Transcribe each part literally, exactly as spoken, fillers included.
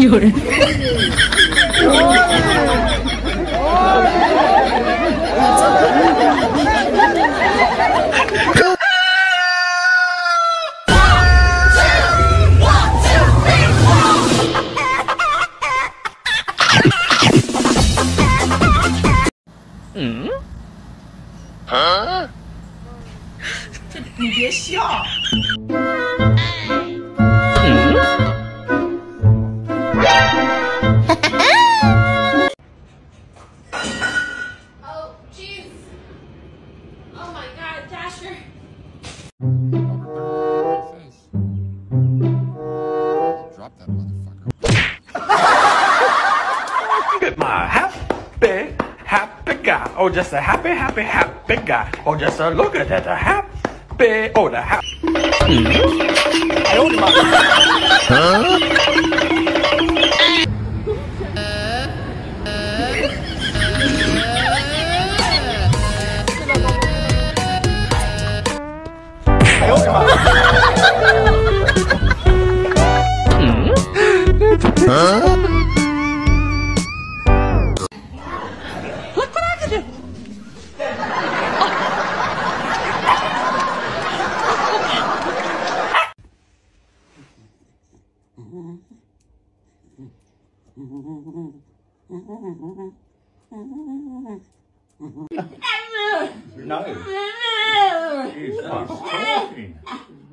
You're Hmm? Huh? 你别笑。嗯？哈哈。Oh, jeez. Oh my God, Dasher. Drop that motherfucker. My happy, happy guy. Oh, just a happy, happy, happy guy. Oh, just a look at that, a happy. Oh, the house. I own my Look what I can do. No. He's talking. It's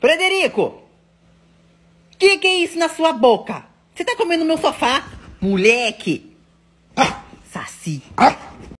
Frederico, que que é isso na sua boca? Você tá comendo meu sofá? Moleque! Ah. Saci! Ah.